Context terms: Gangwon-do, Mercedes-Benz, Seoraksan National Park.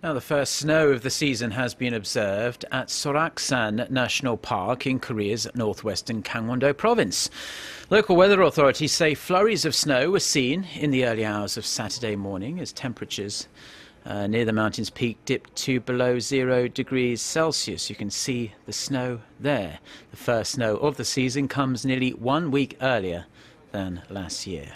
Now, the first snow of the season has been observed at Seoraksan National Park in Korea's northwestern Gangwon-do province. Local weather authorities say flurries of snow were seen in the early hours of Saturday morning as temperatures near the mountain's peak dipped to below 0 degrees Celsius. You can see the snow there. The first snow of the season comes nearly 1 week earlier than last year.